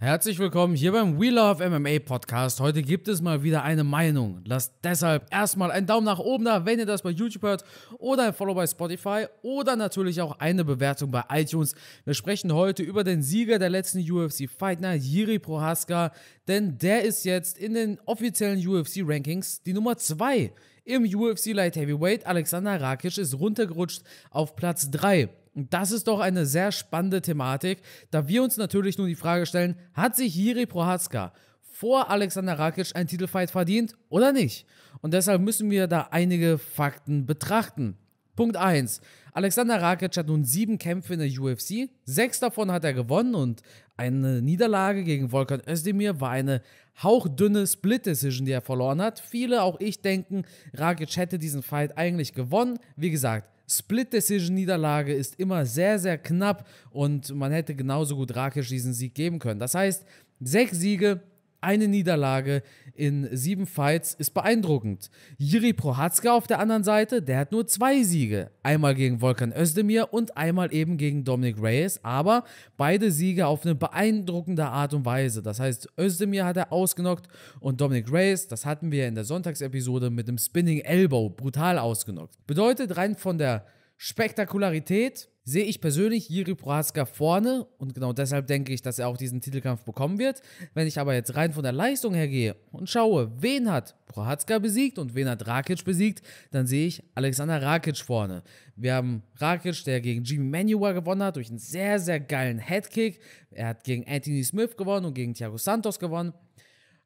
Herzlich willkommen hier beim We Love MMA Podcast. Heute gibt es mal wieder eine Meinung. Lasst deshalb erstmal einen Daumen nach oben da, wenn ihr das bei YouTube hört, oder ein Follow bei Spotify oder natürlich auch eine Bewertung bei iTunes. Wir sprechen heute über den Sieger der letzten UFC Fight Night, Jiri Prochazka, denn der ist jetzt in den offiziellen UFC Rankings die Nummer 2 im UFC Light Heavyweight. Alexander Rakic ist runtergerutscht auf Platz 3. Und das ist doch eine sehr spannende Thematik, da wir uns natürlich nun die Frage stellen, hat sich Jiri Prochazka vor Alexander Rakic einen Titelfight verdient oder nicht? Und deshalb müssen wir da einige Fakten betrachten. Punkt 1. Alexander Rakic hat nun 7 Kämpfe in der UFC, 6 davon hat er gewonnen und eine Niederlage gegen Volkan Özdemir war eine hauchdünne Split-Decision, die er verloren hat. Viele, auch ich, denken, Rakic hätte diesen Fight eigentlich gewonnen. Wie gesagt, Split-Decision-Niederlage ist immer sehr, sehr knapp und man hätte genauso gut Rakic diesen Sieg geben können. Das heißt, 6 Siege, eine Niederlage in 7 Fights ist beeindruckend. Jiri Prochazka auf der anderen Seite, der hat nur 2 Siege. Einmal gegen Volkan Özdemir und einmal eben gegen Dominic Reyes, aber beide Siege auf eine beeindruckende Art und Weise. Das heißt, Özdemir hat er ausgenockt und Dominic Reyes, das hatten wir in der Sonntagsepisode, mit dem Spinning Elbow brutal ausgenockt. Bedeutet, rein von der Spektakularität sehe ich persönlich Jiri Prochazka vorne und genau deshalb denke ich, dass er auch diesen Titelkampf bekommen wird. Wenn ich aber jetzt rein von der Leistung her gehe und schaue, wen hat Prochazka besiegt und wen hat Rakic besiegt, dann sehe ich Alexander Rakic vorne. Wir haben Rakic, der gegen Jimmy Manuwa gewonnen hat durch einen sehr, sehr geilen Headkick. Er hat gegen Anthony Smith gewonnen und gegen Thiago Santos gewonnen.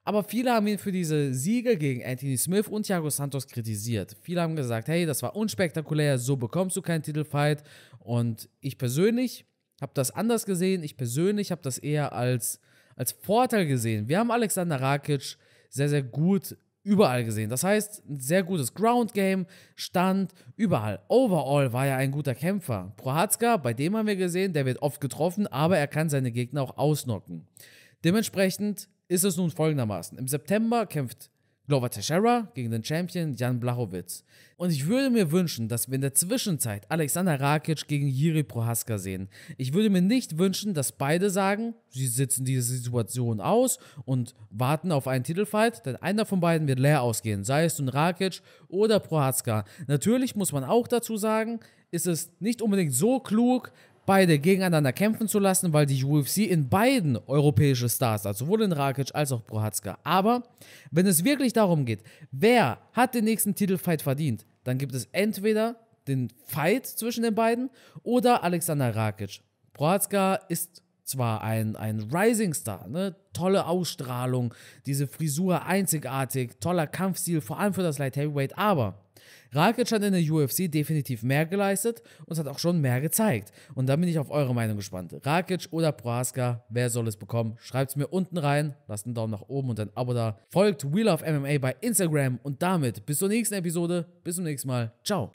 Aber viele haben ihn für diese Siege gegen Anthony Smith und Thiago Santos kritisiert. Viele haben gesagt, hey, das war unspektakulär, so bekommst du keinen Titelfight. Und ich persönlich habe das anders gesehen. Ich persönlich habe das eher als Vorteil gesehen. Wir haben Alexander Rakic sehr, sehr gut überall gesehen. Das heißt, ein sehr gutes Ground Game, Stand, überall. Overall war er ein guter Kämpfer. Prochazka, bei dem haben wir gesehen, der wird oft getroffen, aber er kann seine Gegner auch ausnocken. Dementsprechend ist es nun folgendermaßen. Im September kämpft Glover Teixeira gegen den Champion Jan Blachowicz. Und ich würde mir wünschen, dass wir in der Zwischenzeit Alexander Rakic gegen Jiri Prochazka sehen. Ich würde mir nicht wünschen, dass beide sagen, sie sitzen diese Situation aus und warten auf einen Titelfight, denn einer von beiden wird leer ausgehen, sei es nun Rakic oder Prochazka. Natürlich muss man auch dazu sagen, ist es nicht unbedingt so klug, beide gegeneinander kämpfen zu lassen, weil die UFC in beiden europäische Stars hat, sowohl in Rakic als auch Prochazka. Aber wenn es wirklich darum geht, wer hat den nächsten Titelfight verdient, dann gibt es entweder den Fight zwischen den beiden oder Alexander Rakic. Prochazka ist zwar ein Rising Star, ne? Tolle Ausstrahlung, diese Frisur einzigartig, toller Kampfstil, vor allem für das Light Heavyweight, aber Rakic hat in der UFC definitiv mehr geleistet und hat auch schon mehr gezeigt. Und da bin ich auf eure Meinung gespannt. Rakic oder Prochazka, wer soll es bekommen? Schreibt es mir unten rein, lasst einen Daumen nach oben und ein Abo da. Folgt We Love MMA bei Instagram und damit bis zur nächsten Episode, bis zum nächsten Mal, ciao.